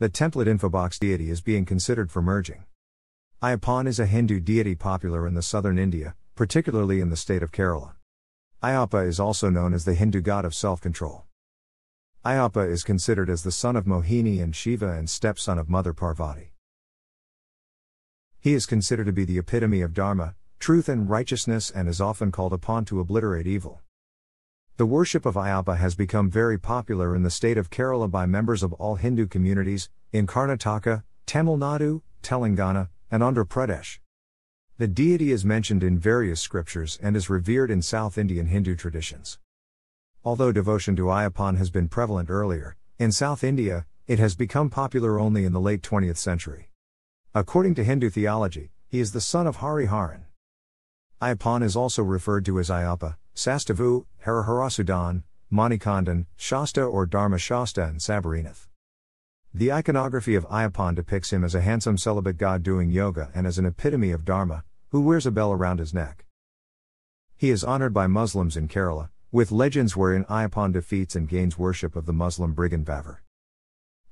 The template infobox deity is being considered for merging. Ayyappan is a Hindu deity popular in the southern India, particularly in the state of Kerala. Ayyappa is also known as the Hindu god of self-control. Ayyappa is considered as the son of Mohini and Shiva and stepson of Mother Parvati. He is considered to be the epitome of Dharma, truth and righteousness, and is often called upon to obliterate evil. The worship of Ayyappa has become very popular in the state of Kerala by members of all Hindu communities, in Karnataka, Tamil Nadu, Telangana, and Andhra Pradesh. The deity is mentioned in various scriptures and is revered in South Indian Hindu traditions. Although devotion to Ayyappan has been prevalent earlier, in South India, it has become popular only in the late 20th century. According to Hindu theology, he is the son of Hariharan. Ayyappan is also referred to as Ayyappa, Sastavu, Hariharasudhan, Manikandan, Shasta or Dharma Shasta, and Sabarinath. The iconography of Ayyappan depicts him as a handsome celibate god doing yoga and as an epitome of Dharma, who wears a bell around his neck. He is honored by Muslims in Kerala, with legends wherein Ayyappan defeats and gains worship of the Muslim brigand Vavar.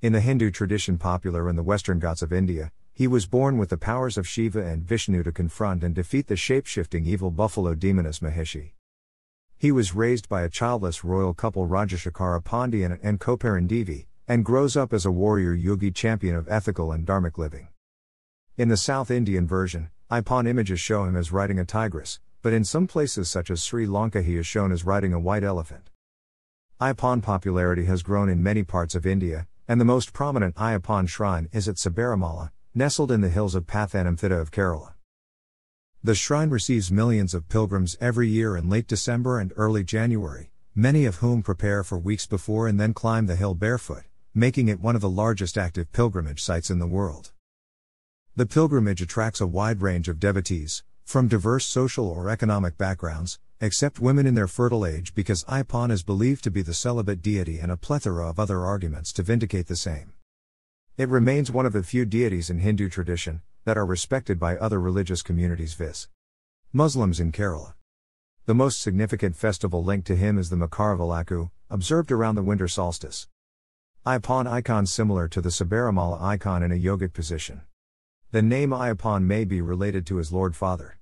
In the Hindu tradition popular in the western Ghats of India, he was born with the powers of Shiva and Vishnu to confront and defeat the shape-shifting evil buffalo demoness Mahishi. He was raised by a childless royal couple Rajashekara Pandiyan and Koperundevi, and grows up as a warrior yogi champion of ethical and dharmic living. In the South Indian version, Ayyappan images show him as riding a tigress, but in some places such as Sri Lanka he is shown as riding a white elephant. Ayyappan popularity has grown in many parts of India, and the most prominent Ayyappan shrine is at Sabarimala, nestled in the hills of Pathanamthitta of Kerala. The shrine receives millions of pilgrims every year in late December and early January, many of whom prepare for weeks before and then climb the hill barefoot, making it one of the largest active pilgrimage sites in the world. The pilgrimage attracts a wide range of devotees, from diverse social or economic backgrounds, except women in their fertile age, because Ayyappan is believed to be the celibate deity, and a plethora of other arguments to vindicate the same. It remains one of the few deities in Hindu tradition that are respected by other religious communities, viz. Muslims in Kerala. The most significant festival linked to him is the Makaravilaku, observed around the winter solstice. Ayyappan icon similar to the Sabarimala icon in a yogic position. The name Ayyappan may be related to his Lord Father.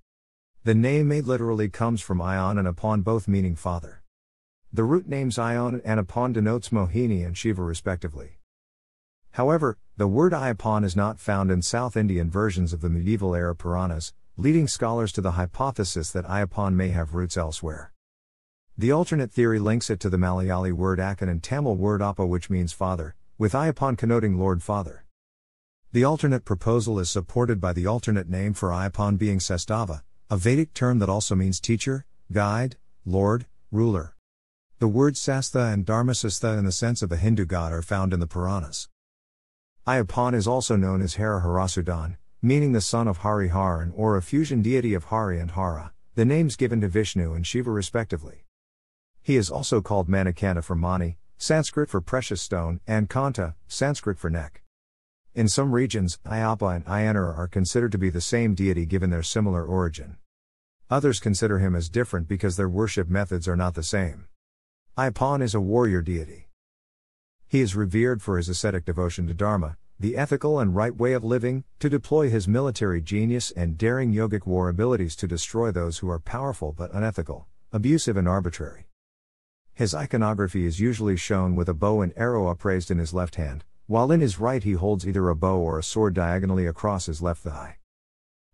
The name may literally comes from Ayan and Appan, both meaning father. The root names Ayan and Appan denotes Mohini and Shiva respectively. However, the word Ayyappan is not found in South Indian versions of the medieval era Puranas, leading scholars to the hypothesis that Ayyappan may have roots elsewhere. The alternate theory links it to the Malayali word Achan and Tamil word Appa, which means father, with Ayyappan connoting Lord Father. The alternate proposal is supported by the alternate name for Ayyappan being Sastavu, a Vedic term that also means teacher, guide, lord, ruler. The words Sastha and Dharmasastha in the sense of a Hindu god are found in the Puranas. Ayyappan is also known as Hariharasudhan, meaning the son of Hariharan, or a fusion deity of Hari and Hara, the names given to Vishnu and Shiva respectively. He is also called Manikanta for Mani, Sanskrit for precious stone, and Kanta, Sanskrit for neck. In some regions, Ayyappa and Ayanar are considered to be the same deity given their similar origin. Others consider him as different because their worship methods are not the same. Ayyappan is a warrior deity. He is revered for his ascetic devotion to Dharma, the ethical and right way of living, to deploy his military genius and daring yogic war abilities to destroy those who are powerful but unethical, abusive and arbitrary. His iconography is usually shown with a bow and arrow upraised in his left hand, while in his right he holds either a bow or a sword diagonally across his left thigh.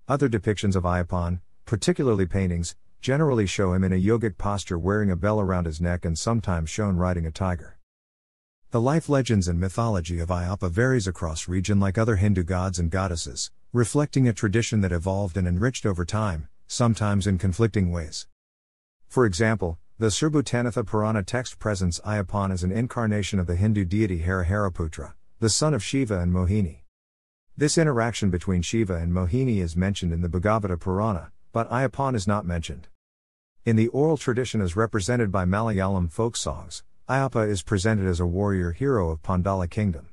Other depictions of Ayyappan, particularly paintings, generally show him in a yogic posture wearing a bell around his neck and sometimes shown riding a tiger. The life legends and mythology of Ayyappa varies across region like other Hindu gods and goddesses, reflecting a tradition that evolved and enriched over time, sometimes in conflicting ways. For example, the Sribhutanatha Purana text presents Ayyappan as an incarnation of the Hindu deity Hariharaputra, the son of Shiva and Mohini. This interaction between Shiva and Mohini is mentioned in the Bhagavata Purana, but Ayyappan is not mentioned. In the oral tradition as represented by Malayalam folk songs, Ayyappa is presented as a warrior hero of Pandala kingdom.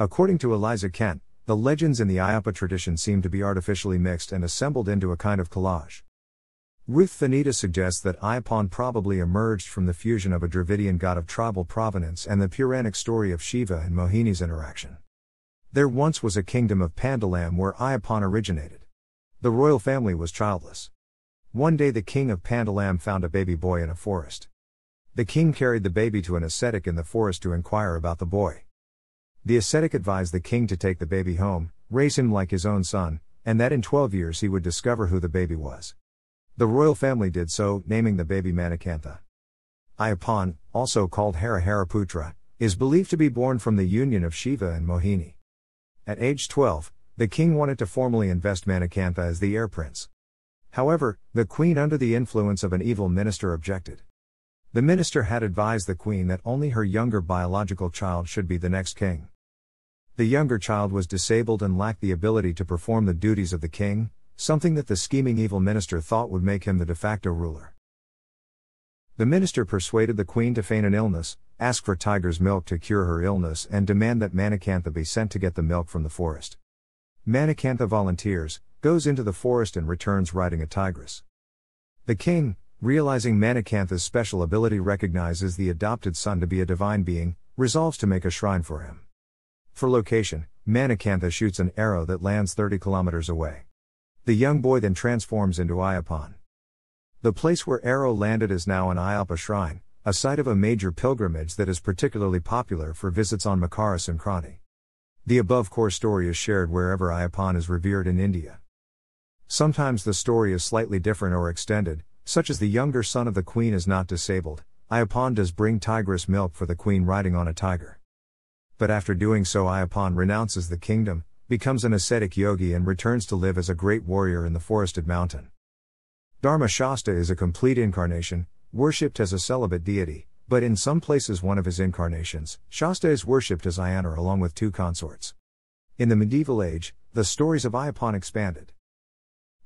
According to Eliza Kent, the legends in the Ayyappa tradition seem to be artificially mixed and assembled into a kind of collage. Ruth Thanita suggests that Ayyappan probably emerged from the fusion of a Dravidian god of tribal provenance and the Puranic story of Shiva and Mohini's interaction. There once was a kingdom of Pandalam where Ayyappan originated. The royal family was childless. One day the king of Pandalam found a baby boy in a forest. The king carried the baby to an ascetic in the forest to inquire about the boy. The ascetic advised the king to take the baby home, raise him like his own son, and that in 12 years he would discover who the baby was. The royal family did so, naming the baby Manikantha. Ayyappan, also called Hariharaputra, is believed to be born from the union of Shiva and Mohini. At age 12, the king wanted to formally invest Manikantha as the heir prince. However, the queen, under the influence of an evil minister, objected. The minister had advised the queen that only her younger biological child should be the next king. The younger child was disabled and lacked the ability to perform the duties of the king, something that the scheming evil minister thought would make him the de facto ruler. The minister persuaded the queen to feign an illness, ask for tiger's milk to cure her illness, and demand that Manikantha be sent to get the milk from the forest. Manikantha volunteers, goes into the forest, and returns riding a tigress. The king, realizing Manikantha's special ability, recognizes the adopted son to be a divine being, resolves to make a shrine for him. For location, Manikantha shoots an arrow that lands 30 kilometers away. The young boy then transforms into Ayyappan. The place where arrow landed is now an Ayyappa shrine, a site of a major pilgrimage that is particularly popular for visits on Makara Sankranti. The above core story is shared wherever Ayyappan is revered in India. Sometimes the story is slightly different or extended, such as the younger son of the queen is not disabled. Ayyappan does bring tigress milk for the queen riding on a tiger. But after doing so, Ayyappan renounces the kingdom, becomes an ascetic yogi, and returns to live as a great warrior in the forested mountain. Dharma Shasta is a complete incarnation, worshipped as a celibate deity, but in some places one of his incarnations, Shasta, is worshipped as Ayanar along with two consorts. In the medieval age, the stories of Ayyappan expanded.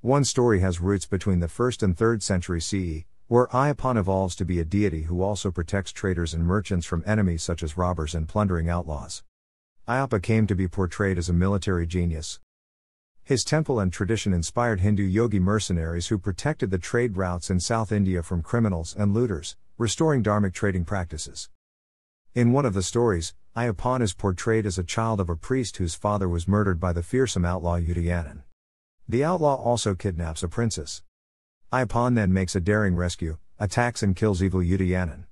One story has roots between the 1st and 3rd century CE, where Ayyappan evolves to be a deity who also protects traders and merchants from enemies such as robbers and plundering outlaws. Ayyappa came to be portrayed as a military genius. His temple and tradition inspired Hindu yogi mercenaries who protected the trade routes in South India from criminals and looters, restoring dharmic trading practices. In one of the stories, Ayyappan is portrayed as a child of a priest whose father was murdered by the fearsome outlaw Yudhiyanan. The outlaw also kidnaps a princess. Ayyappan then makes a daring rescue, attacks and kills evil Yudhiyanan.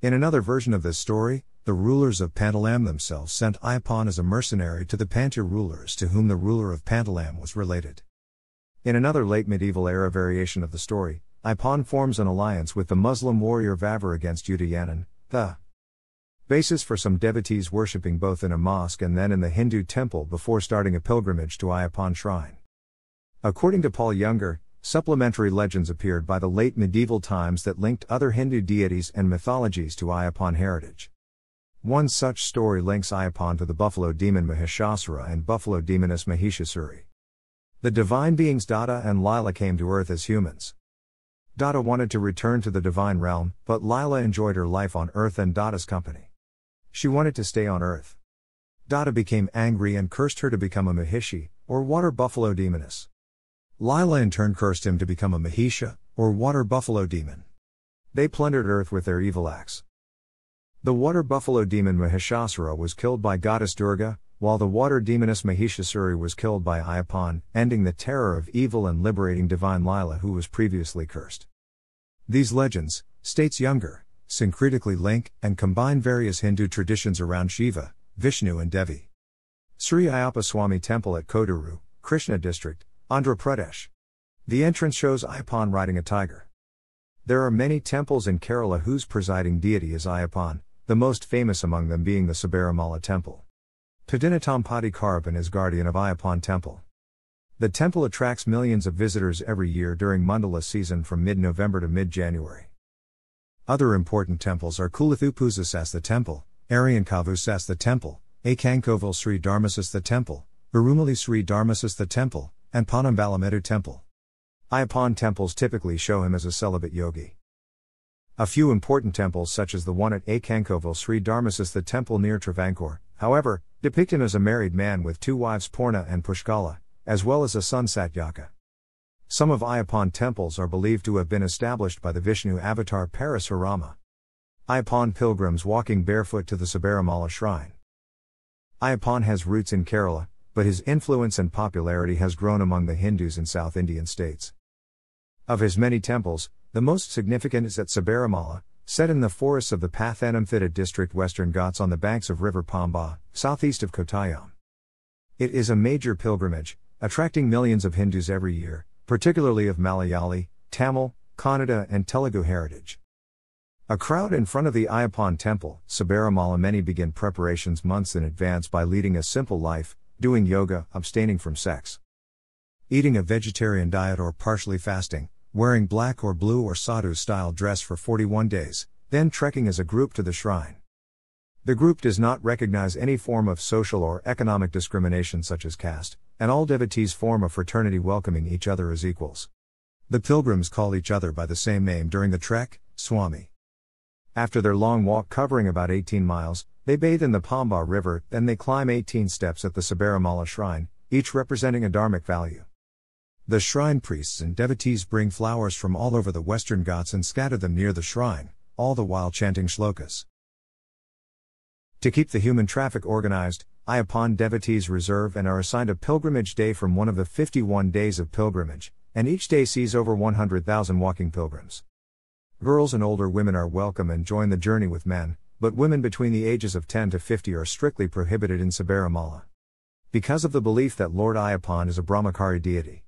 In another version of this story, the rulers of Pandalam themselves sent Ayyappan as a mercenary to the Pancha rulers, to whom the ruler of Pandalam was related. In another late medieval era variation of the story, Ayyappan forms an alliance with the Muslim warrior Vavar against Yudhiyanan, the basis for some devotees worshipping both in a mosque and then in the Hindu temple before starting a pilgrimage to Ayyappan shrine. According to Paul Younger, supplementary legends appeared by the late medieval times that linked other Hindu deities and mythologies to Ayyappan heritage. One such story links Ayyappan to the buffalo demon Mahishasura and buffalo demoness Mahishasuri. The divine beings Dada and Lila came to earth as humans. Dada wanted to return to the divine realm, but Lila enjoyed her life on earth and Dada's company. She wanted to stay on earth. Dada became angry and cursed her to become a Mahishi, or water buffalo demoness. Lila in turn cursed him to become a Mahisha, or water buffalo demon. They plundered earth with their evil acts. The water buffalo demon Mahishasura was killed by goddess Durga, while the water demoness Mahishasuri was killed by Ayyappan, ending the terror of evil and liberating divine Lila, who was previously cursed. These legends, states Younger, syncretically link and combine various Hindu traditions around Shiva, Vishnu and Devi. Sri Ayyappa Swami Temple at Koduru, Krishna District, Andhra Pradesh. The entrance shows Ayyappan riding a tiger. There are many temples in Kerala whose presiding deity is Ayyappan, the most famous among them being the Sabarimala temple. Padinatampati Karvan is guardian of Ayyappan temple. The temple attracts millions of visitors every year during mandala season from mid-November to mid-January. Other important temples are Kulathupuza Sastha temple, Ariankavu Sastha temple, Achankovil Sri Dharmasastha temple, Irumali Sri Dharmasastha temple, and Panambalamedu temple. Ayyappan temples typically show him as a celibate yogi. A few important temples, such as the one at Achankovil Sri Dharmasastha temple near Travancore, however, depict him as a married man with two wives, Purna and Pushkala, as well as a son, Satyaka. Some of Ayyappan temples are believed to have been established by the Vishnu avatar Parashurama. Ayyappan pilgrims walking barefoot to the Sabarimala shrine. Ayyappan has roots in Kerala, but his influence and popularity has grown among the Hindus in South Indian states. Of his many temples, the most significant is at Sabarimala, set in the forests of the Pathanamthitta district Western Ghats on the banks of river Pamba, southeast of Kottayam. It is a major pilgrimage, attracting millions of Hindus every year, particularly of Malayali, Tamil, Kannada and Telugu heritage. A crowd in front of the Ayyappan temple, Sabarimala. Many begin preparations months in advance by leading a simple life, doing yoga, abstaining from sex, eating a vegetarian diet or partially fasting, wearing black or blue or sadhu-style dress for 41 days, then trekking as a group to the shrine. The group does not recognize any form of social or economic discrimination such as caste, and all devotees form a fraternity welcoming each other as equals. The pilgrims call each other by the same name during the trek, Swami. After their long walk covering about 18 miles, they bathe in the Pamba river, then they climb 18 steps at the Sabarimala shrine, each representing a dharmic value. The shrine priests and devotees bring flowers from all over the Western Ghats and scatter them near the shrine, all the while chanting shlokas. To keep the human traffic organized, Ayyappan devotees reserve and are assigned a pilgrimage day from one of the 51 days of pilgrimage, and each day sees over 100,000 walking pilgrims. Girls and older women are welcome and join the journey with men, but women between the ages of 10 to 50 are strictly prohibited in Sabarimala, because of the belief that Lord Ayyappan is a brahmachari deity.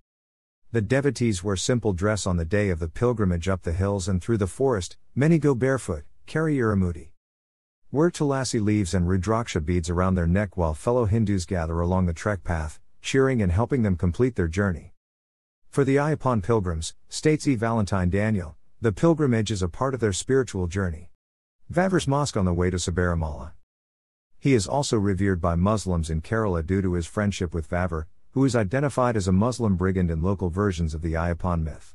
The devotees wear simple dress on the day of the pilgrimage up the hills and through the forest. Many go barefoot, carry iramudi, wear tulasi leaves and rudraksha beads around their neck while fellow Hindus gather along the trek path, cheering and helping them complete their journey. For the Ayyappan pilgrims, states E. Valentine Daniel, the pilgrimage is a part of their spiritual journey. Vavar's mosque on the way to Sabarimala. He is also revered by Muslims in Kerala due to his friendship with Vavar, who is identified as a Muslim brigand in local versions of the Ayyappan myth.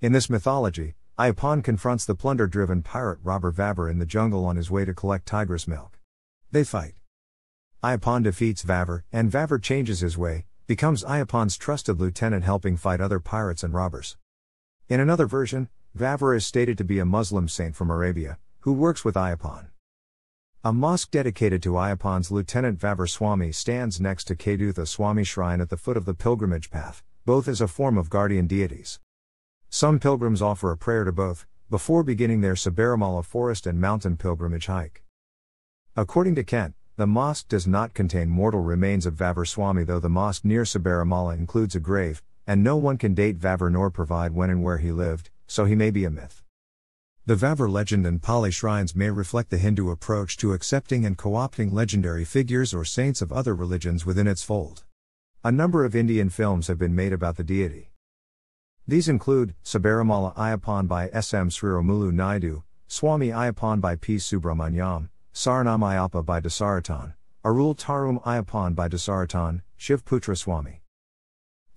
In this mythology, Ayyappan confronts the plunder-driven pirate robber Vavar in the jungle on his way to collect tigress milk. They fight. Ayyappan defeats Vavar, and Vavar changes his way, becomes Ayyappan's trusted lieutenant helping fight other pirates and robbers. In another version, Vavar is stated to be a Muslim saint from Arabia, who works with Ayyappan. A mosque dedicated to Ayyappan's lieutenant Vavar Swami stands next to Kedutha Swami shrine at the foot of the pilgrimage path, both as a form of guardian deities. Some pilgrims offer a prayer to both, before beginning their Sabarimala forest and mountain pilgrimage hike. According to Kent, the mosque does not contain mortal remains of Vavar Swami, though the mosque near Sabarimala includes a grave, and no one can date Vavar nor provide when and where he lived, so he may be a myth. The Vavar legend and Pali shrines may reflect the Hindu approach to accepting and co-opting legendary figures or saints of other religions within its fold. A number of Indian films have been made about the deity. These include Sabarimala Ayyappan by S. M. Sriromulu Naidu, Swami Ayyappan by P. Subramanyam, Saranam Ayyappa by Dasaratan, Arul Tarum Ayyappan by Dasaratan, Shivputra Swami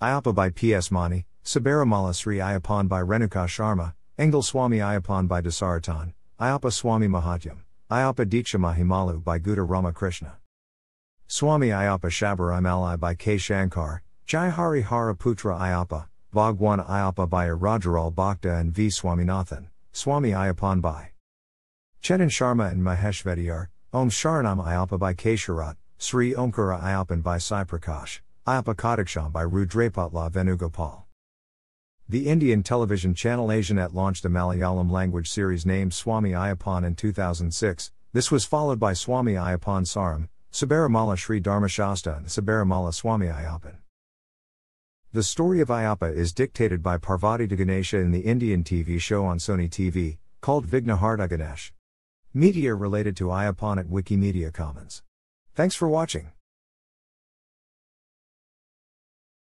Ayyappa by P. S. Mani, Sabarimala Sri Ayyappan by Renuka Sharma, Engal Swami Ayyappan by Dasaratan, Ayyappa Swami Mahatyam, Ayyappa Diksha Mahimalu by Guda Ramakrishna, Swami Ayyappa Shabarimalai by K. Shankar, Jai Hariharaputra Ayyappa, Bhagwan Ayyappa by Irujaral Bhakta and V. Swaminathan, Swami Ayyappan by Chetan Sharma and Mahesh Vediyar, Om Sharanam Ayyappa by K. Sharat, Sri Omkara Ayyappan by Sai Prakash, Ayyappa Kadaksham by Rudrapatla Venugopal. The Indian television channel Asianet launched a Malayalam language series named Swami Ayyappan in 2006. This was followed by Swami Ayyappan Saram, Sabarimala Sri Dharmasastha and Sabarimala Swami Ayyappan. The story of Ayyappa is dictated by Parvati to Ganesha in the Indian TV show on Sony TV, called Vighnaharta Ganesh. Media related to Ayyappan at Wikimedia Commons. Thanks for watching.